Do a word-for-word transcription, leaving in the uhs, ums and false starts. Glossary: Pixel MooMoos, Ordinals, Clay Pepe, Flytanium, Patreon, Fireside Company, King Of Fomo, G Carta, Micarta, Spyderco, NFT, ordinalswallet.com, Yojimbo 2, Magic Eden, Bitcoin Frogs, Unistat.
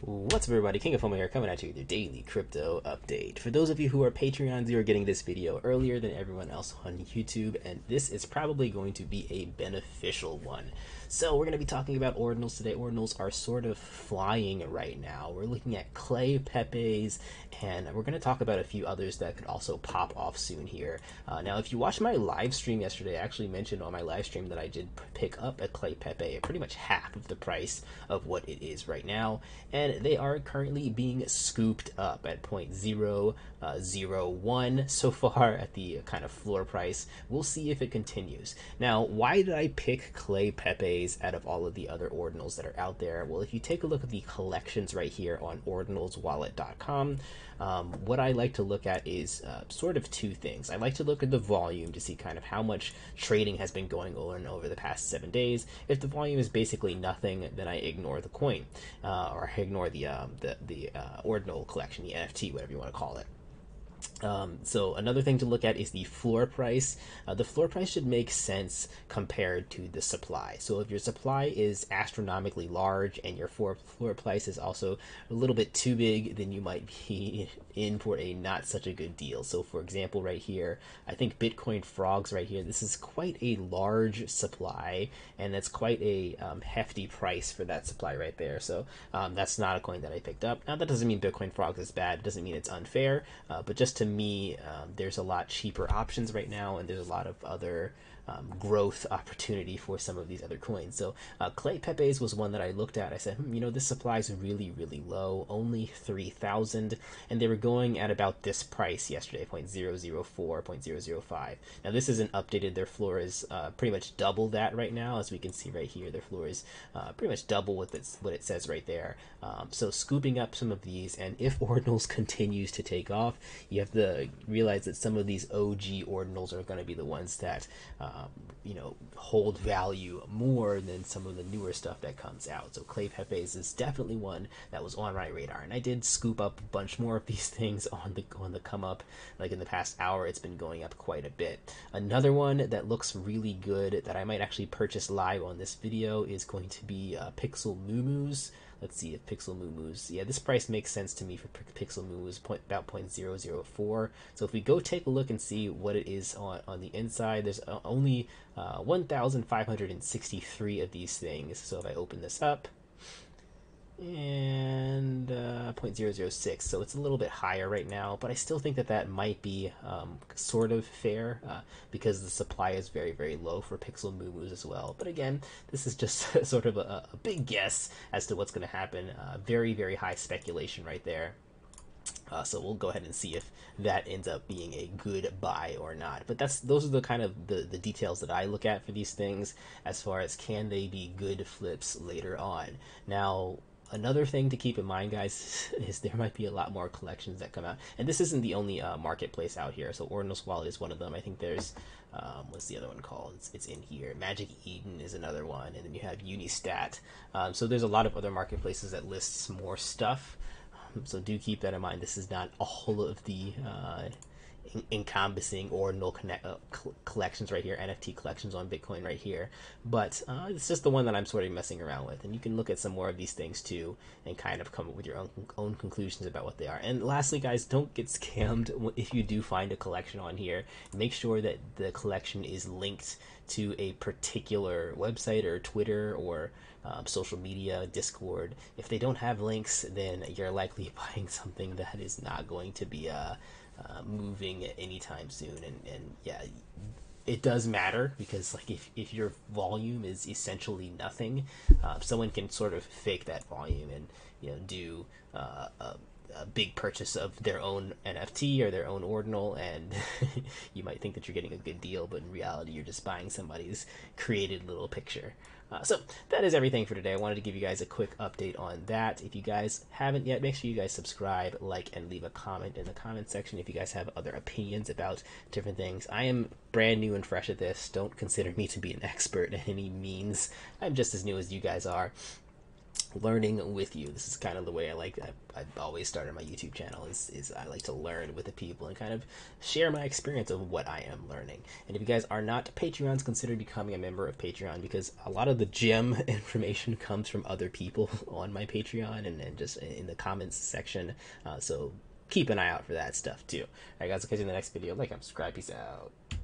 What's up, everybody? King of Fomo here, coming at you with your daily crypto update. For those of you who are Patreons, you are getting this video earlier than everyone else on YouTube, and this is probably going to be a beneficial one. So we're going to be talking about ordinals today. Ordinals are sort of flying right now. We're looking at Clay Pepe's, and we're going to talk about a few others that could also pop off soon here. Uh, now, if you watched my live stream yesterday, I actually mentioned on my live stream that I did pick up a Clay Pepe at pretty much half of the price of what it is right now, and they are currently being scooped up at zero point zero zero one so far at the kind of floor price. We'll see if it continues. Now, why did I pick Clay Pepe's out of all of the other ordinals that are out there? Well, if you take a look at the collections right here on ordinals wallet dot com, um, what I like to look at is uh, sort of two things. I like to look at the volume to see kind of how much trading has been going on over the past seven days. If the volume is basically nothing, then I ignore the coin uh, or I ignore or the um, the, the uh, ordinal collection, the N F T, whatever you want to call it. Um, so another thing to look at is the floor price. Uh, the floor price should make sense compared to the supply. So if your supply is astronomically large and your floor, floor price is also a little bit too big, then you might be in for a not such a good deal. So for example, right here, I think Bitcoin Frogs right here, this is quite a large supply, and that's quite a um, hefty price for that supply right there. So um, that's not a coin that I picked up. Now, that doesn't mean Bitcoin Frogs is bad. It doesn't mean it's unfair, uh, but just to me, um, there's a lot cheaper options right now, and there's a lot of other um, growth opportunity for some of these other coins. So uh, Clay Pepe's was one that I looked at. I said, hmm, you know, this supply is really, really low, only three thousand, and they were going at about this price yesterday, zero point zero zero four, zero point zero zero five. Now, this isn't updated. Their floor is uh, pretty much double that right now. As we can see right here, their floor is uh, pretty much double what, it's, what it says right there. Um, so scooping up some of these, and if ordinals continues to take off, you have to realize that some of these O G ordinals are going to be the ones that um, you know, hold value more than some of the newer stuff that comes out. So Clay Pepe's is definitely one that was on my radar, and I did scoop up a bunch more of these things on the on the come up. Like in the past hour, it's been going up quite a bit. Another one that looks really good that I might actually purchase live on this video is going to be uh, Pixel MooMoos. Let's see if Pixel MooMoos. Yeah, this price makes sense to me for Pixel MooMoos, point, about zero point zero zero four. So if we go take a look and see what it is on, on the inside, there's only uh, one thousand five hundred sixty-three of these things. So if I open this up, and uh, zero point zero zero six, so it's a little bit higher right now, but I still think that that might be um, sort of fair uh, because the supply is very, very low for Pixel MooMoos as well. But again, this is just sort of a, a big guess as to what's going to happen. Uh, very, very high speculation right there. Uh, so we'll go ahead and see if that ends up being a good buy or not. But that's those are the kind of the, the details that I look at for these things as far as can they be good flips later on. Now, another thing to keep in mind, guys, is there might be a lot more collections that come out, and this isn't the only uh, marketplace out here. So Ordinals Wallet is one of them. I think there's um, what's the other one called? It's, it's in here. Magic Eden is another one, and then you have Unistat. Um, so there's a lot of other marketplaces that lists more stuff. Um, so do keep that in mind. This is not all of the uh, encompassing ordinal connect, uh, collections right here, N F T collections on Bitcoin right here, but uh, it's just the one that I'm sort of messing around with, and you can look at some more of these things too and kind of come up with your own, own conclusions about what they are. And lastly, guys, don't get scammed. If you do find a collection on here, make sure that the collection is linked to a particular website or Twitter or um, social media, Discord. If they don't have links, then you're likely buying something that is not going to be uh, uh, moving anytime soon. And, and yeah, it does matter, because like if, if your volume is essentially nothing, uh, someone can sort of fake that volume and, you know, do uh, a, a big purchase of their own N F T or their own ordinal, and you might think that you're getting a good deal, but in reality you're just buying somebody's created little picture. Uh, so that is everything for today. I wanted to give you guys a quick update on that. If you guys haven't yet, make sure you guys subscribe, like, and leave a comment in the comment section if you guys have other opinions about different things. I am brand new and fresh at this. Don't consider me to be an expert in any means. I'm just as new as you guys are. learning with you. This is kind of the way I like I, I've always started my YouTube channel is, is I like to learn with the people and kind of share my experience of what I am learning. And if you guys are not Patreons, consider becoming a member of Patreon, because a lot of the gem information comes from other people on my Patreon and, and just in the comments section. Uh, so keep an eye out for that stuff too. All right guys, I'll catch you in the next video. Like, subscribe, peace out.